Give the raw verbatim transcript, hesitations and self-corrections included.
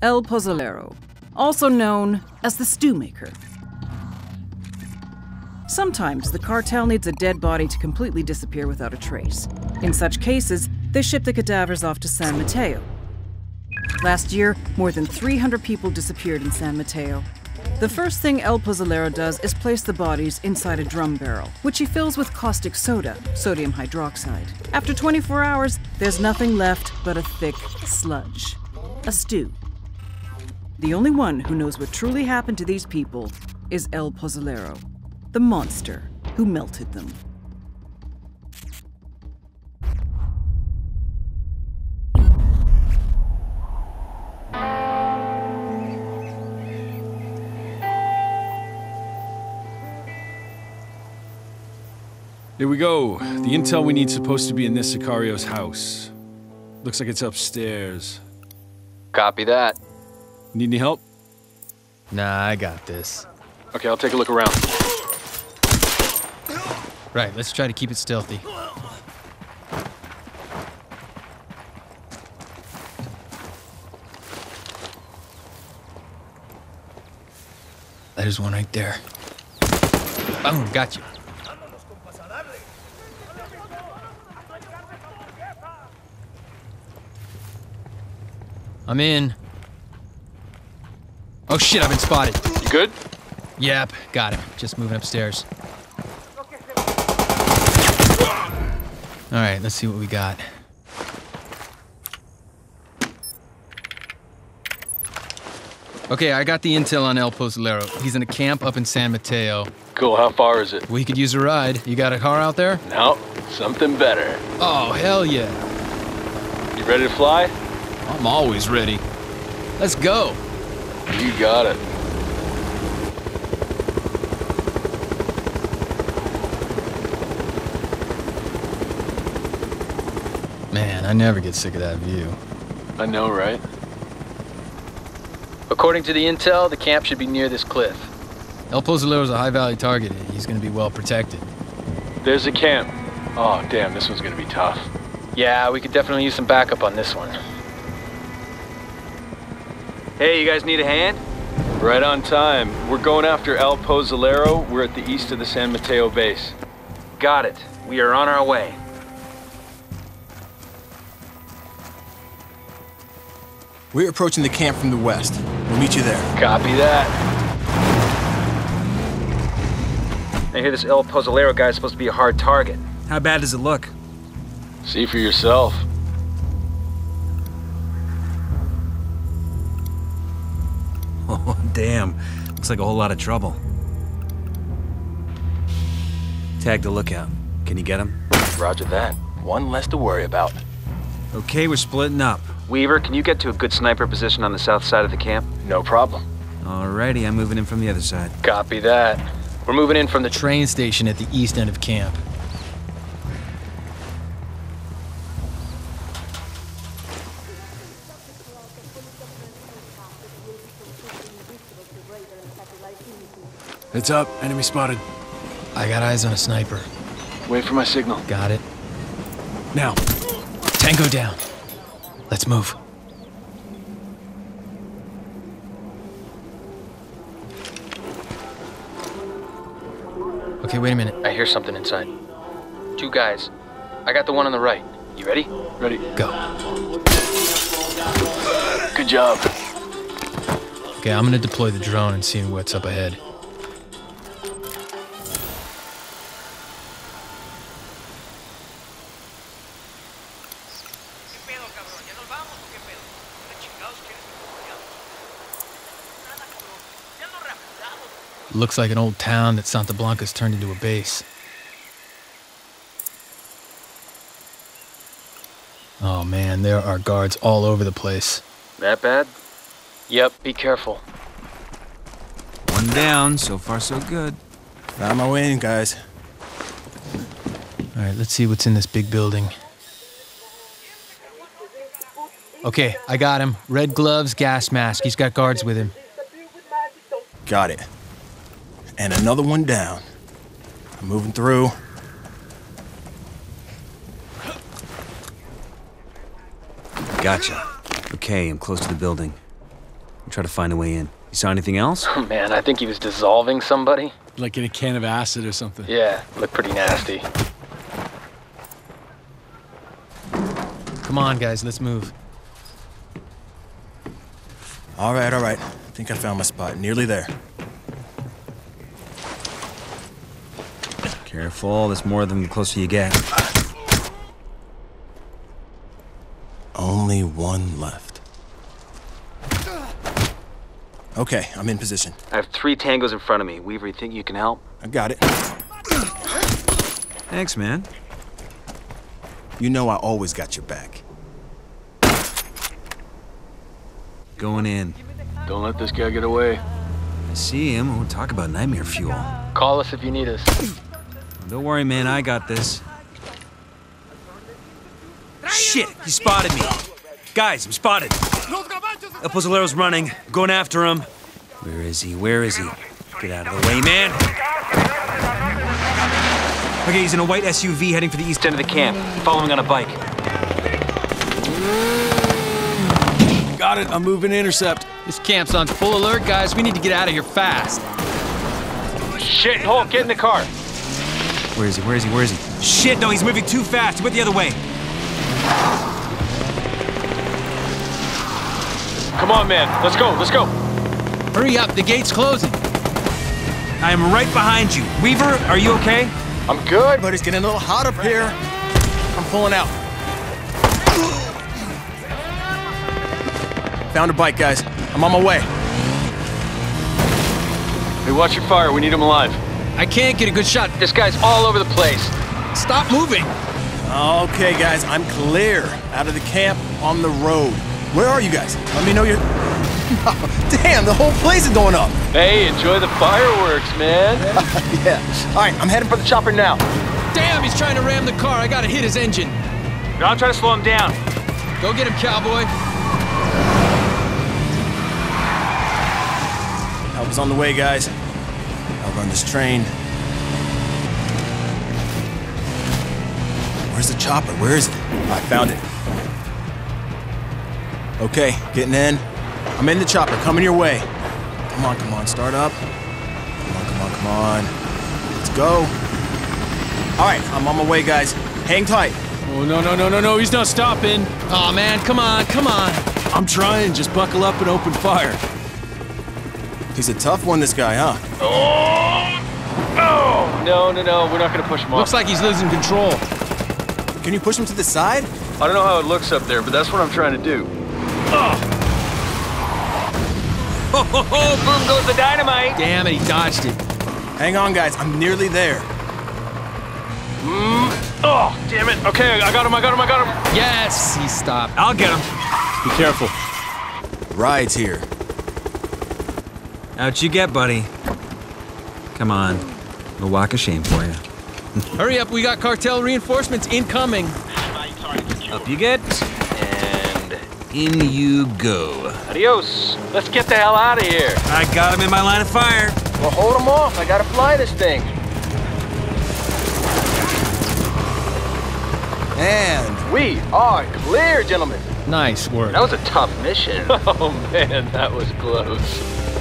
El Pozolero, also known as the Stewmaker. Sometimes the cartel needs a dead body to completely disappear without a trace. In such cases, they ship the cadavers off to San Mateo. Last year, more than three hundred people disappeared in San Mateo. The first thing El Pozolero does is place the bodies inside a drum barrel, which he fills with caustic soda, sodium hydroxide. After twenty-four hours, there's nothing left but a thick sludge, a stew. The only one who knows what truly happened to these people is El Pozolero, the monster who melted them. Here we go. The intel we need supposed to be in this Sicario's house. Looks like it's upstairs. Copy that. Need any help? Nah, I got this. Okay, I'll take a look around. Right, let's try to keep it stealthy. There's one right there. Oh, got you. I'm in. Oh shit, I've been spotted. You good? Yep, got him. Just moving upstairs. Alright, let's see what we got. Okay, I got the intel on El Pozolero. He's in a camp up in San Mateo. Cool, how far is it? We could use a ride. You got a car out there? No, something better. Oh, hell yeah. You ready to fly? I'm always ready. Let's go. You got it. Man, I never get sick of that view. I know, right? According to the intel, the camp should be near this cliff. El Pozolero's a high-value target. He's gonna be well protected. There's a camp. Oh, damn, this one's gonna be tough. Yeah, we could definitely use some backup on this one. Hey, you guys need a hand? Right on time. We're going after El Pozolero. We're at the east of the San Mateo base. Got it. We are on our way. We're approaching the camp from the west. We'll meet you there. Copy that. I hear this El Pozolero guy is supposed to be a hard target. How bad does it look? See for yourself. Oh, damn. Looks like a whole lot of trouble. Tag the lookout. Can you get him? Roger that. One less to worry about. Okay, we're splitting up. Weaver, can you get to a good sniper position on the south side of the camp? No problem. Alrighty, I'm moving in from the other side. Copy that. We're moving in from the train station at the east end of camp. It's up. Enemy spotted. I got eyes on a sniper. Wait for my signal. Got it. Now. Tango down. Let's move. Okay, wait a minute. I hear something inside. Two guys. I got the one on the right. You ready? Ready. Go. Good job. Okay, I'm gonna deploy the drone and see what's up ahead. Looks like an old town that Santa Blanca's turned into a base. Oh man, there are guards all over the place. That bad? Yep, be careful. One down, so far so good. Found my way in, guys. Alright, let's see what's in this big building. Okay, I got him. Red gloves, gas mask. He's got guards with him. Got it. And another one down. I'm moving through. Gotcha. Okay, I'm close to the building. and try to find a way in. You saw anything else? Oh, man, I think he was dissolving somebody. Like in a can of acid or something. Yeah, looked pretty nasty. Come on, guys, let's move. All right, all right. I think I found my spot. Nearly there. Careful, there's more of them the closer you get. Only one left. Okay, I'm in position. I have three tangos in front of me. Weaver, you think you can help? I got it. Thanks, man. You know I always got your back. Going in. Don't let this guy get away. I see him. We'll talk about nightmare fuel. Call us if you need us. Don't worry, man. I got this. Shit! He spotted me. Guys, I'm spotted. El Pozolero's running. I'm going after him. Where is he? Where is he? Get out of the way, man! Okay, he's in a white S U V heading for the east end of the camp. Following on a bike. Got it. I'm moving to intercept. This camp's on full alert, guys. We need to get out of here fast. Shit, Hulk, get in the car. Where is he? Where is he? Where is he? Shit, no, he's moving too fast. He went the other way. Come on, man. Let's go. Let's go. Hurry up. The gate's closing. I am right behind you. Weaver, are you okay? I'm good, but it's getting a little hot up here. I'm pulling out. Found a bike, guys. I'm on my way. Hey, watch your fire. We need him alive. I can't get a good shot. This guy's all over the place. Stop moving. Okay, guys, I'm clear. Out of the camp, on the road. Where are you guys? Let me know you're... Oh, damn, the whole place is going up. Hey, enjoy the fireworks, man. Yeah. All right, I'm heading for the chopper now. Damn, he's trying to ram the car. I gotta hit his engine. No, I'm trying to slow him down. Go get him, cowboy. Help is on the way, guys. I'll run this train. Where's the chopper? Where is it? I found it. Okay, getting in. I'm in the chopper, coming your way. Come on, come on, start up. Come on, come on, come on. Let's go. All right, I'm on my way, guys. Hang tight. Oh, no, no, no, no, no, he's not stopping. Aw, man, come on, come on. I'm trying, just buckle up and open fire. He's a tough one, this guy, huh? Oh! No, no, no, we're not gonna push him off. Looks like he's losing control. Can you push him to the side? I don't know how it looks up there, but that's what I'm trying to do. Oh! Ho, ho, ho! Boom goes the dynamite! Damn it, he dodged it. Hang on, guys, I'm nearly there. Mm. Oh, damn it. Okay, I got him, I got him, I got him. Yes, he stopped. I'll get him. Be careful. Ride's here. Out you get, buddy. Come on. No walk of shame for you. Hurry up, we got cartel reinforcements incoming. Up you get, and in you go. Adios. Let's get the hell out of here. I got him in my line of fire. Well, hold him off. I gotta fly this thing. And we are clear, gentlemen. Nice work. That was a tough mission. Oh, man, that was close.